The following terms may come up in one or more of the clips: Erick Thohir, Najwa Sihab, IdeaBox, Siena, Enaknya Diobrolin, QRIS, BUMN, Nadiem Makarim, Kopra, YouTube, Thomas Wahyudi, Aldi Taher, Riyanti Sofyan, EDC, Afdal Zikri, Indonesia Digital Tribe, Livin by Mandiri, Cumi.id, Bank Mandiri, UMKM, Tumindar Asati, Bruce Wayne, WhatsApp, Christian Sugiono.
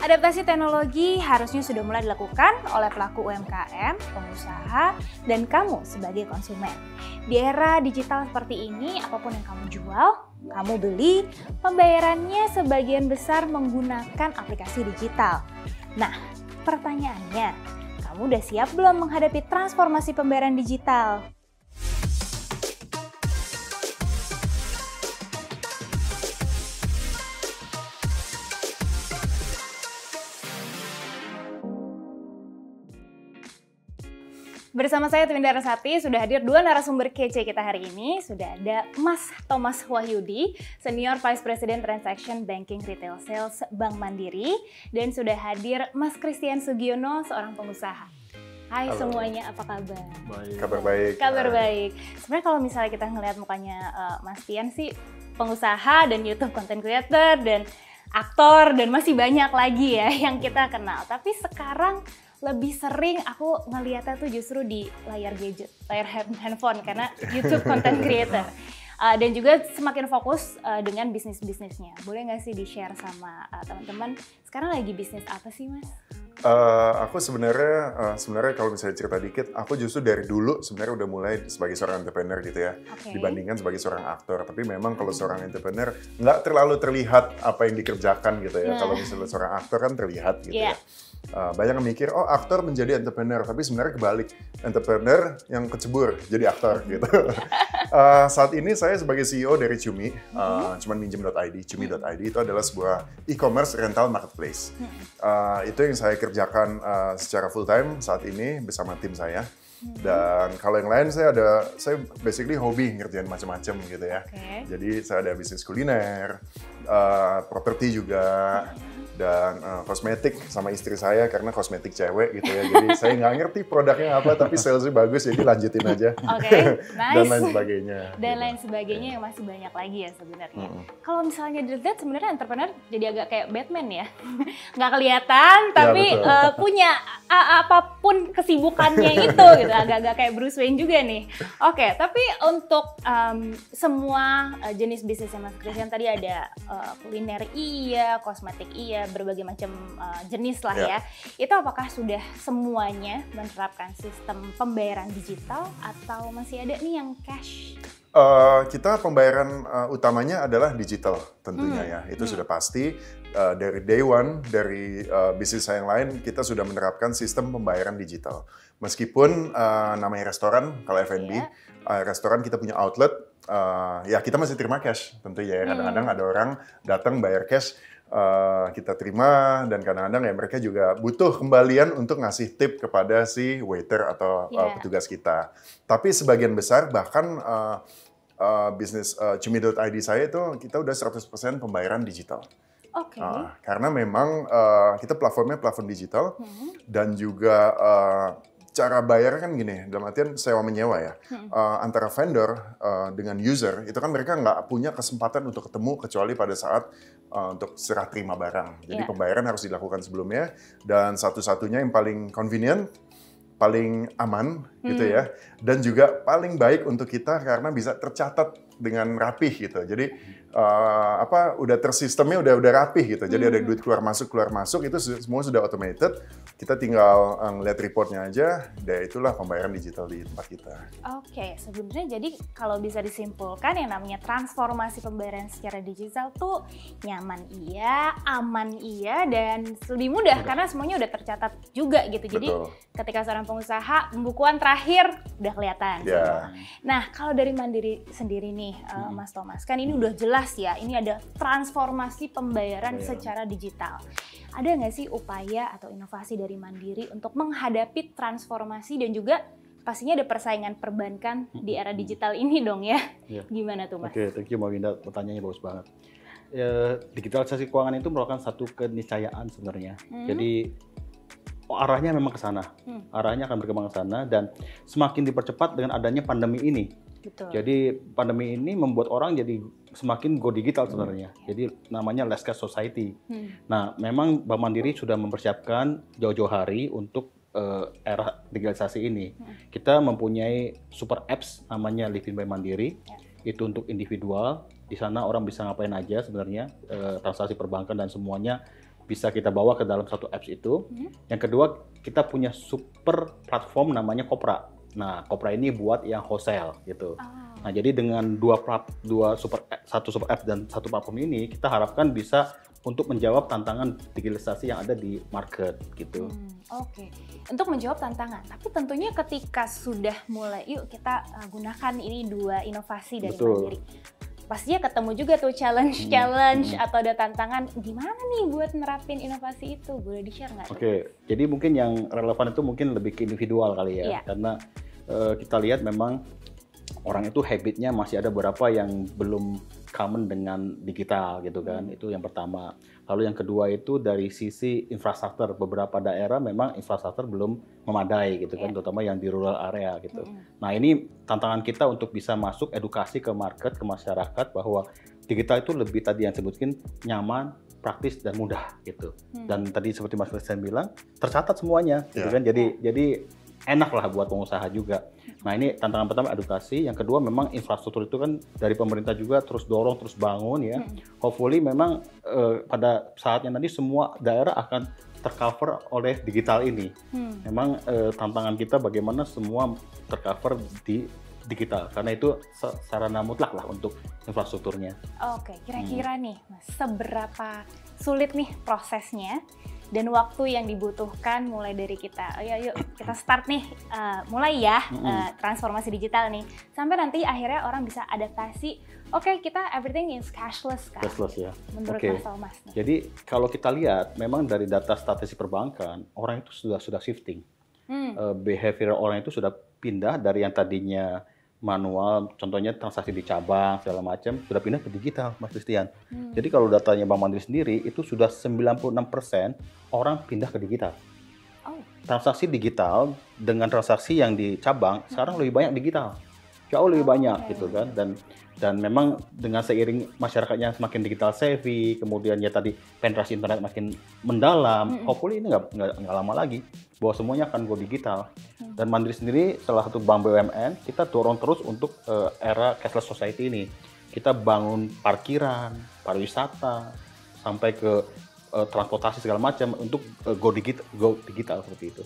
Adaptasi teknologi harusnya sudah mulai dilakukan oleh pelaku UMKM, pengusaha, dan kamu sebagai konsumen. Di era digital seperti ini, apapun yang kamu jual, kamu beli, pembayarannya sebagian besar menggunakan aplikasi digital. Nah, pertanyaannya, kamu udah siap belum menghadapi transformasi pembayaran digital? Bersama saya Tumindar Asati, sudah hadir dua narasumber kece kita hari ini. Sudah ada Mas Thomas Wahyudi, Senior Vice President Transaction Banking Retail Sales Bank Mandiri. Dan sudah hadir Mas Christian Sugiono, seorang pengusaha. Hai halo semuanya, apa kabar? Baik. Kabar baik. Kabar baik. Sebenarnya kalau misalnya kita ngelihat mukanya Mas Tian sih, pengusaha dan YouTube content creator dan aktor dan masih banyak lagi ya yang kita kenal. Tapi sekarang lebih sering aku ngeliatnya tuh justru di layar gadget, layar handphone karena YouTube content creator. Dan juga semakin fokus dengan bisnisnya. Boleh nggak sih di-share sama teman-teman? Sekarang lagi bisnis apa sih, Mas? Aku sebenarnya kalau misalnya cerita dikit, aku justru dari dulu sebenarnya udah mulai sebagai seorang entrepreneur gitu ya, dibandingkan sebagai seorang aktor. Tapi memang kalau seorang entrepreneur nggak terlalu terlihat apa yang dikerjakan gitu ya. Kalau misalnya seorang aktor kan terlihat gitu ya. Banyak yang mikir, oh aktor menjadi entrepreneur, tapi sebenarnya kebalik, entrepreneur yang kecebur jadi aktor gitu. Saat ini saya sebagai CEO dari Cumi, cuman minjem.id, Cumi.id itu adalah sebuah e-commerce rental marketplace. Itu yang saya kerjakan secara full time saat ini bersama tim saya. Dan kalau yang lain saya basically hobi ngerjain macam-macam gitu ya. Jadi saya ada bisnis kuliner, properti juga, dan kosmetik sama istri saya karena kosmetik cewek gitu ya. Jadi saya nggak ngerti produknya apa tapi salesnya bagus jadi lanjutin aja. Nice. Dan lain sebagainya. Dan gitu. Lain sebagainya yang masih banyak lagi ya sebenarnya. Kalau misalnya dilihat sebenarnya entrepreneur jadi agak kayak Batman ya, nggak kelihatan tapi ya, punya apapun kesibukannya itu gitu. Agak-agak kayak Bruce Wayne juga nih. Tapi untuk semua jenis bisnisnya Mas Christian tadi ada kuliner iya, kosmetik iya, berbagai macam jenis lah ya. Itu apakah sudah semuanya menerapkan sistem pembayaran digital atau masih ada nih yang cash? Kita pembayaran utamanya adalah digital tentunya ya, itu sudah pasti. Dari day one, dari bisnis yang lain, kita sudah menerapkan sistem pembayaran digital. Meskipun namanya restoran, kalau F&B, restoran kita punya outlet, ya kita masih terima cash tentunya ya. Kadang-kadang ada orang datang bayar cash, kita terima, dan kadang-kadang ya mereka juga butuh kembalian untuk ngasih tip kepada si waiter atau petugas kita. Tapi sebagian besar bahkan bisnis Cumi.id saya itu kita udah 100% pembayaran digital. Karena memang kita platform digital dan juga cara bayar kan gini, dalam artian sewa menyewa ya, antara vendor dengan user itu kan mereka nggak punya kesempatan untuk ketemu kecuali pada saat untuk serah terima barang. Jadi pembayaran harus dilakukan sebelumnya dan satu-satunya yang paling convenient, paling aman gitu ya, dan juga paling baik untuk kita karena bisa tercatat dengan rapih gitu. Jadi udah tersistemnya udah rapih gitu. Jadi ada duit keluar masuk itu semua sudah automated. Kita tinggal ngeliat reportnya aja. Dan itulah pembayaran digital di tempat kita. Sebenarnya jadi kalau bisa disimpulkan yang namanya transformasi pembayaran secara digital tuh nyaman iya, aman iya, dan lebih mudah karena semuanya udah tercatat juga gitu. Jadi ketika seorang pengusaha pembukuan terakhir udah kelihatan. Nah kalau dari Mandiri sendiri nih, Mas Thomas, kan ini udah jelas ya, ini ada transformasi pembayaran secara digital. Ada nggak sih upaya atau inovasi dari Mandiri untuk menghadapi transformasi dan juga pastinya ada persaingan perbankan di era digital ini dong ya? Gimana tuh Mas? Thank you Mbak Winda, pertanyaannya bagus banget. Digitalisasi keuangan itu merupakan satu keniscayaan sebenarnya. Jadi arahnya memang ke sana, arahnya akan berkembang ke sana dan semakin dipercepat dengan adanya pandemi ini. Jadi pandemi ini membuat orang jadi semakin go digital sebenarnya. Jadi namanya less cash society. Nah, memang Bank Mandiri sudah mempersiapkan jauh-jauh hari untuk era digitalisasi ini. Kita mempunyai super apps namanya Livin by Mandiri. Itu untuk individual. Di sana orang bisa ngapain aja sebenarnya, transaksi perbankan dan semuanya bisa kita bawa ke dalam satu apps itu. Yang kedua, kita punya super platform namanya Kopra. Nah, Kopra ini buat yang wholesale gitu. Nah, jadi dengan satu super app dan satu platform ini, kita harapkan bisa untuk menjawab tantangan digitalisasi yang ada di market gitu. Oke. Untuk menjawab tantangan, tapi tentunya ketika sudah mulai, yuk kita gunakan ini dua inovasi dari Mandiri. Pastinya ketemu juga tuh challenge atau ada tantangan, gimana nih buat nerapin inovasi itu? Boleh di-share nggak? Oke, jadi mungkin yang relevan itu mungkin lebih ke individual kali ya, karena kita lihat memang orang itu habitnya masih ada beberapa yang belum common dengan digital gitu kan, itu yang pertama. Lalu yang kedua itu dari sisi infrastruktur, beberapa daerah memang infrastruktur belum memadai gitu kan, terutama yang di rural area gitu. Nah, ini tantangan kita untuk bisa masuk edukasi ke market, ke masyarakat bahwa digital itu lebih tadi yang sebutkan nyaman, praktis dan mudah gitu. Dan tadi seperti Mas Christian bilang, tercatat semuanya gitu kan, jadi enak lah buat pengusaha juga. Nah, ini tantangan pertama edukasi. Yang kedua memang infrastruktur itu kan dari pemerintah juga terus dorong, terus bangun ya. Hopefully memang pada saatnya nanti semua daerah akan tercover oleh digital ini. Memang tantangan kita bagaimana semua tercover di digital, karena itu sarana mutlak lah untuk infrastrukturnya. Oke, kira-kira nih Mas, seberapa sulit nih prosesnya dan waktu yang dibutuhkan mulai dari kita, yuk kita start nih, mulai ya transformasi digital nih, sampai nanti akhirnya orang bisa adaptasi. Oke, kita everything is cashless kan? Cashless ya. Menurut Mas Thomas nih. Jadi kalau kita lihat memang dari data statistik perbankan, orang itu sudah shifting. Behavior orang itu sudah pindah dari yang tadinya manual, contohnya transaksi di cabang segala macam, sudah pindah ke digital, Mas Christian. Jadi kalau datanya Bank Mandiri sendiri itu sudah 96% orang pindah ke digital. Transaksi digital dengan transaksi yang di cabang sekarang lebih banyak digital, jauh lebih banyak gitu kan. Dan memang dengan seiring masyarakatnya semakin digital savvy, kemudian ya tadi penetrasi internet makin mendalam, hopefully ini nggak lama lagi bahwa semuanya akan go digital. Dan Mandiri sendiri salah satu bank BUMN, kita dorong terus untuk era cashless society ini. Kita bangun parkiran, pariwisata, sampai ke transportasi segala macam untuk go digital seperti itu.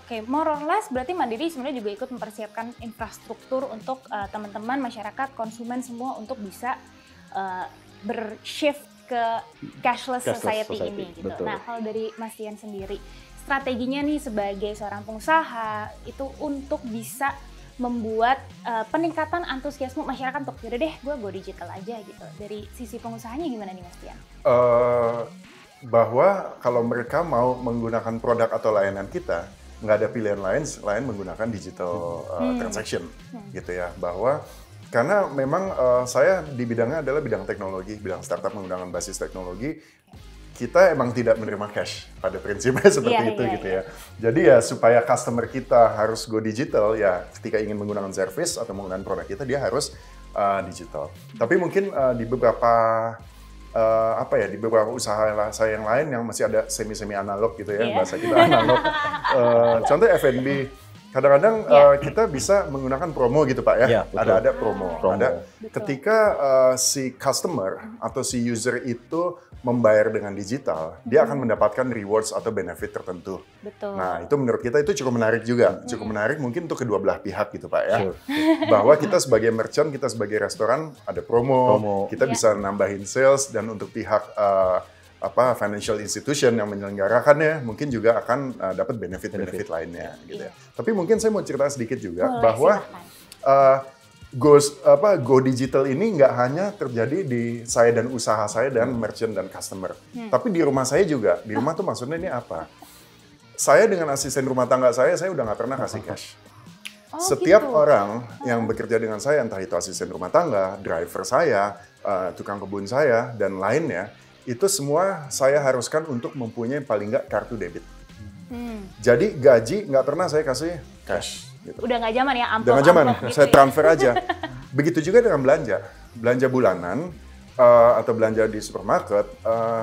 Oke, more or less berarti Mandiri sebenarnya juga ikut mempersiapkan infrastruktur untuk teman-teman, masyarakat, konsumen semua untuk bisa bershift ke cashless society ini. Gitu. Betul. Nah, kalau dari Mas Dian sendiri, strateginya nih sebagai seorang pengusaha itu untuk bisa membuat peningkatan antusiasme masyarakat untuk yaudah deh gue go digital aja gitu. Dari sisi pengusahanya gimana nih Mas Tian? Bahwa kalau mereka mau menggunakan produk atau layanan kita, nggak ada pilihan lain selain menggunakan digital transaction gitu ya. Bahwa karena memang saya di bidangnya adalah bidang teknologi, bidang startup menggunakan basis teknologi, kita emang tidak menerima cash pada prinsipnya seperti itu. Jadi ya supaya customer kita harus go digital ya, ketika ingin menggunakan service atau menggunakan produk kita, dia harus digital. Tapi mungkin di beberapa usaha saya yang lain yang masih ada semi-semi analog gitu ya, bahasa kita analog. Contoh F&B, kadang-kadang kita bisa menggunakan promo gitu Pak ya, ada promo. Ada ketika si customer atau si user itu membayar dengan digital, dia akan mendapatkan rewards atau benefit tertentu. Nah, itu menurut kita itu cukup menarik juga. Cukup menarik mungkin untuk kedua belah pihak gitu Pak ya. Bahwa kita sebagai merchant, kita sebagai restoran ada promo. Kita bisa nambahin sales, dan untuk pihak financial institution yang menyelenggarakannya mungkin juga akan dapat benefit lainnya gitu ya. Tapi mungkin saya mau cerita sedikit juga bahwa go digital ini nggak hanya terjadi di saya dan usaha saya dan merchant dan customer, tapi di rumah saya juga. Di rumah tuh maksudnya ini apa? Saya dengan asisten rumah tangga saya udah nggak pernah kasih cash. Setiap orang yang bekerja dengan saya, entah itu asisten rumah tangga, driver saya, tukang kebun saya, dan lainnya, itu semua saya haruskan untuk mempunyai paling nggak kartu debit. Jadi gaji nggak pernah saya kasih cash. Gitu. Udah nggak zaman ya, amplop gitu, saya transfer aja. Begitu juga dengan belanja bulanan atau belanja di supermarket,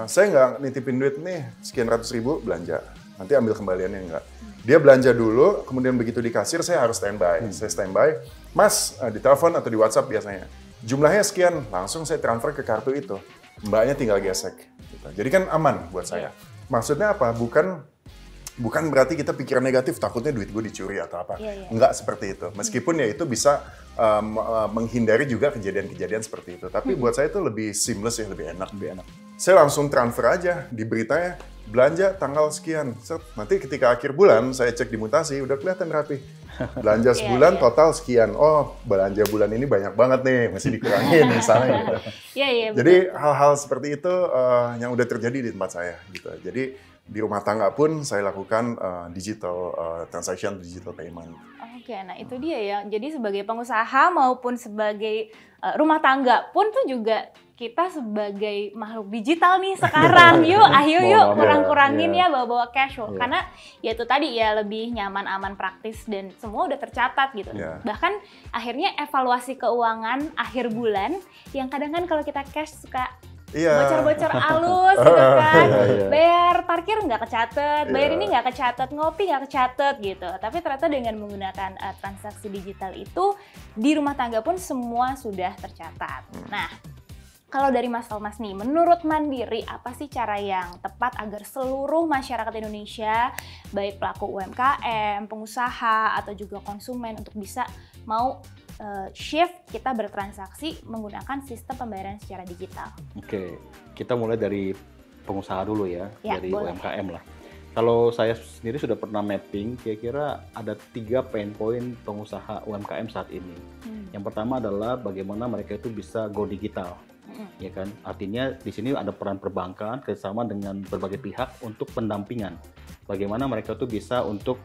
saya nggak nitipin duit nih sekian ratus ribu belanja, nanti ambil kembaliannya nggak. Dia belanja dulu, kemudian begitu di kasir saya harus standby. Saya standby, Mas, di telepon atau di WhatsApp biasanya, jumlahnya sekian, langsung saya transfer ke kartu itu, mbaknya tinggal gesek. Gitu. Jadi kan aman buat saya. Maksudnya apa? Bukan berarti kita pikiran negatif, takutnya duit gue dicuri atau apa. Yeah, yeah. Enggak seperti itu. Meskipun ya itu bisa menghindari juga kejadian-kejadian seperti itu. Tapi buat saya itu lebih seamless ya, lebih enak. Saya langsung transfer aja di beritanya, belanja tanggal sekian. Nanti ketika akhir bulan saya cek di mutasi, udah kelihatan rapi. Belanja sebulan total sekian. Oh, belanja bulan ini banyak banget nih, masih dikurangin misalnya gitu. Yeah, yeah, jadi hal-hal seperti itu yang udah terjadi di tempat saya gitu. Jadi di rumah tangga pun saya lakukan digital transaction, digital payment. Oke, nah itu dia ya. Jadi sebagai pengusaha maupun sebagai rumah tangga pun tuh juga kita sebagai makhluk digital nih sekarang. Yuk, ayo yuk kurang-kurangin ya bawa-bawa cash. Yeah. Karena ya itu tadi ya lebih nyaman, aman, praktis dan semua udah tercatat gitu. Yeah. Bahkan akhirnya evaluasi keuangan akhir bulan yang kadang kan kalau kita cash suka bocor-bocor alus gitu kan, bayar parkir nggak kecatet, bayar ini nggak kecatet, ngopi nggak kecatet gitu. Tapi ternyata dengan menggunakan transaksi digital itu di rumah tangga pun semua sudah tercatat. Nah, kalau dari Mas Thomas nih, menurut Mandiri apa sih cara yang tepat agar seluruh masyarakat Indonesia, baik pelaku UMKM, pengusaha atau juga konsumen untuk bisa mau shift kita bertransaksi menggunakan sistem pembayaran secara digital? Oke, kita mulai dari pengusaha dulu ya, dari UMKM lah. Kalau saya sendiri sudah pernah mapping, kira-kira ada 3 pain point pengusaha UMKM saat ini. Yang pertama adalah bagaimana mereka itu bisa go digital. Ya kan, artinya di sini ada peran perbankan kerjasama dengan berbagai pihak untuk pendampingan. Bagaimana mereka tuh bisa untuk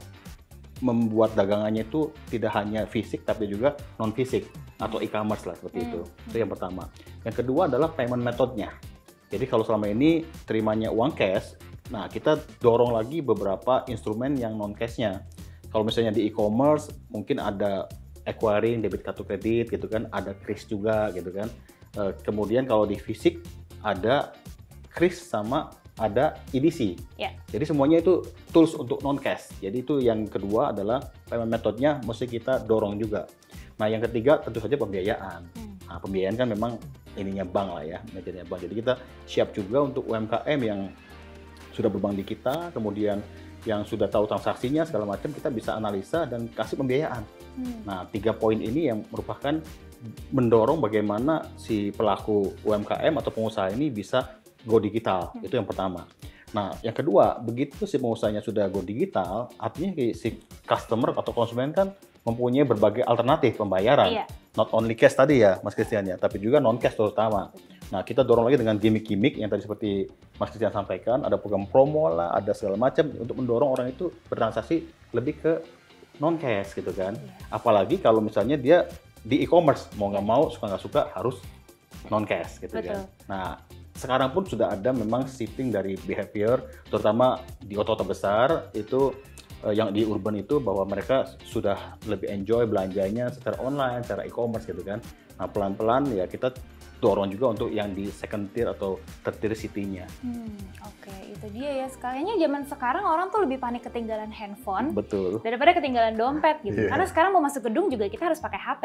membuat dagangannya itu tidak hanya fisik tapi juga non fisik atau e-commerce lah seperti itu. Itu yang pertama. Yang kedua adalah payment metode-nya. Jadi kalau selama ini terimanya uang cash, nah kita dorong lagi beberapa instrumen yang non cash-nya. Kalau misalnya di e-commerce mungkin ada acquiring debit kartu kredit gitu kan, ada QRIS juga gitu kan. Kemudian kalau di fisik ada QRIS sama ada EDC. Jadi semuanya itu tools untuk non-cash. Jadi itu yang kedua adalah payment metode-nya mesti kita dorong juga. Nah yang ketiga tentu saja pembiayaan. Nah pembiayaan kan memang ininya bank lah ya, metodenya bank. Jadi kita siap juga untuk UMKM yang sudah berbank di kita, kemudian yang sudah tahu transaksinya segala macam, kita bisa analisa dan kasih pembiayaan. Nah 3 poin ini yang merupakan mendorong bagaimana si pelaku UMKM atau pengusaha ini bisa go digital, itu yang pertama. Nah, yang kedua, begitu si pengusahanya sudah go digital, artinya si customer atau konsumen kan mempunyai berbagai alternatif pembayaran. Not only cash tadi ya, Mas Christian ya, tapi juga non-cash terutama. Nah, kita dorong lagi dengan gimmick-gimmick yang tadi seperti Mas Christian sampaikan, ada program promo lah, ada segala macam untuk mendorong orang itu bertransaksi lebih ke non-cash gitu kan. Apalagi kalau misalnya dia di e-commerce, mau nggak mau, suka nggak suka, harus non-cash gitu kan. Nah, sekarang pun sudah ada memang shifting dari behavior, terutama di kota-kota besar itu yang di urban itu bahwa mereka sudah lebih enjoy belanjanya secara online, secara e-commerce gitu kan. Nah pelan-pelan ya kita dorong juga untuk yang di second tier atau third tier city-nya. Oke, itu dia ya. Sekaliannya zaman sekarang orang tuh lebih panik ketinggalan handphone daripada ketinggalan dompet gitu. Karena sekarang mau masuk gedung juga kita harus pakai HP,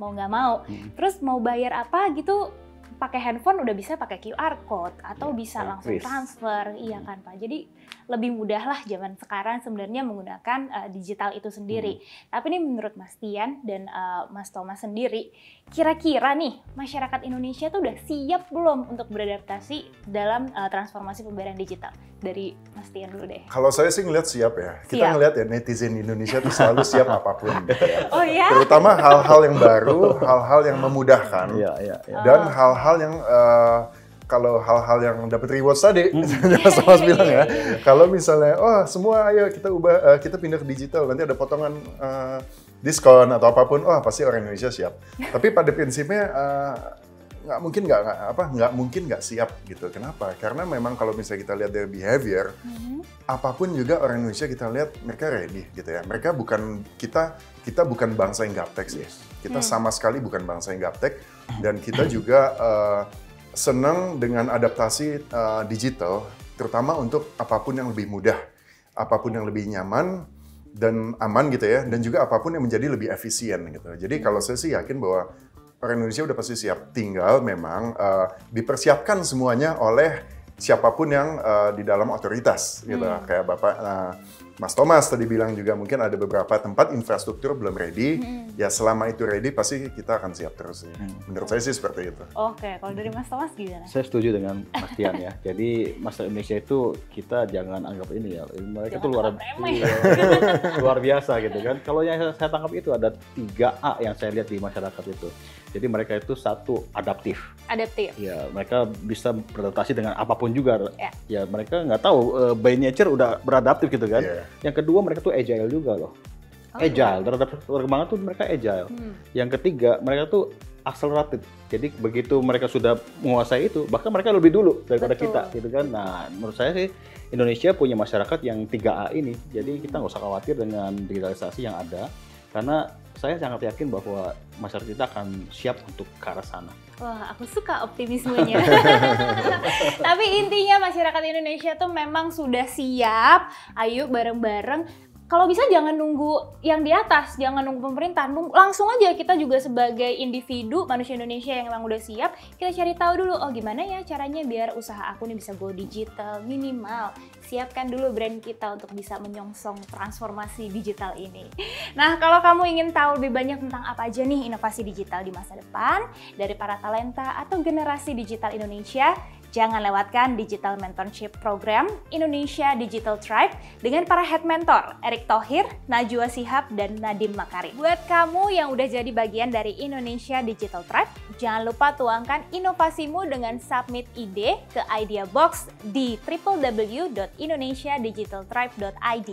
mau nggak mau. Terus mau bayar apa gitu, pakai handphone udah bisa pakai QR code atau bisa langsung transfer, iya kan Pak. Jadi lebih mudah lah zaman sekarang sebenarnya menggunakan digital itu sendiri. Tapi ini menurut Mas Tian dan Mas Thomas sendiri, kira-kira nih masyarakat Indonesia tuh udah siap belum untuk beradaptasi dalam transformasi pembayaran digital? Dari Mas Tian dulu deh. Kalau saya sih ngeliat siap ya. Kita ngeliat ya netizen Indonesia tuh selalu siap apapun. Terutama hal-hal yang baru, hal-hal yang memudahkan, dan hal-hal yang kalau hal-hal yang dapat reward tadi, Mas bilang ya. Kalau misalnya, oh semua ayo kita ubah, kita pindah ke digital, nanti ada potongan diskon atau apapun, oh pasti orang Indonesia siap. Tapi pada prinsipnya nggak mungkin nggak siap gitu. Kenapa? Karena memang kalau misalnya kita lihat dari behavior, apapun juga orang Indonesia kita lihat mereka ready gitu ya. Mereka bukan kita bukan bangsa yang gaptek sih. Kita sama sekali bukan bangsa yang gaptek, dan kita juga senang dengan adaptasi digital, terutama untuk apapun yang lebih mudah, apapun yang lebih nyaman dan aman gitu ya, dan juga apapun yang menjadi lebih efisien gitu. Jadi kalau saya sih yakin bahwa orang Indonesia udah pasti siap, tinggal memang dipersiapkan semuanya oleh siapapun yang di dalam otoritas gitu. Kayak Bapak Mas Thomas tadi bilang juga mungkin ada beberapa tempat infrastruktur belum ready, ya selama itu ready pasti kita akan siap terus. Menurut saya sih seperti itu. Oke, kalau dari Mas Thomas gimana? Saya setuju dengan Mas Tian ya. Jadi masyarakat Indonesia itu kita jangan anggap ini ya, mereka itu luar biasa gitu kan. Kalau yang saya tangkap itu ada 3A yang saya lihat di masyarakat itu. Jadi mereka itu satu, adaptif. Adaptif. Ya, mereka bisa beradaptasi dengan apapun juga. Ya, mereka nggak tahu by nature udah beradaptif gitu kan. Yang kedua mereka tuh agile juga loh. Agile, terhadap perkembangan tuh mereka agile. Yang ketiga mereka tuh accelerated. Jadi begitu mereka sudah menguasai itu, bahkan mereka lebih dulu daripada kita gitu kan. Nah, menurut saya sih Indonesia punya masyarakat yang 3A ini. Jadi kita nggak usah khawatir dengan digitalisasi yang ada. Karena saya sangat yakin bahwa masyarakat kita akan siap untuk ke arah sana. Wah, aku suka optimismenya. Tapi intinya masyarakat Indonesia tuh memang sudah siap. Ayo bareng-bareng. Kalau bisa jangan nunggu yang di atas, jangan nunggu pemerintah, langsung aja kita juga sebagai individu manusia Indonesia yang memang udah siap, kita cari tahu dulu, oh gimana ya caranya biar usaha aku nih bisa go digital, minimal siapkan dulu brand kita untuk bisa menyongsong transformasi digital ini. Nah, kalau kamu ingin tahu lebih banyak tentang apa aja nih inovasi digital di masa depan dari para talenta atau generasi digital Indonesia, jangan lewatkan Digital Mentorship Program Indonesia Digital Tribe dengan para head mentor Erick Thohir, Najwa Sihab, dan Nadiem Makarim. Buat kamu yang udah jadi bagian dari Indonesia Digital Tribe, jangan lupa tuangkan inovasimu dengan submit ide ke Idea Box di www.indonesiadigitaltribe.id.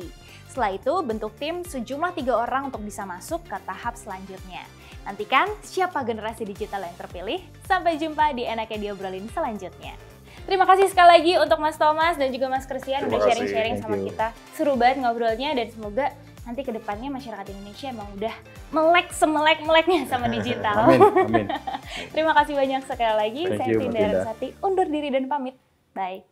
Setelah itu, bentuk tim sejumlah 3 orang untuk bisa masuk ke tahap selanjutnya. Nantikan siapa generasi digital yang terpilih. Sampai jumpa di Enaknya Diobrolin selanjutnya. Terima kasih sekali lagi untuk Mas Thomas dan juga Mas Christian udah sharing-sharing sama kita. Seru banget ngobrolnya dan semoga nanti kedepannya masyarakat Indonesia emang udah melek semelek-meleknya sama digital. Amin, amin. Terima kasih banyak sekali lagi. Saya Tumindar Asati undur diri dan pamit. Bye.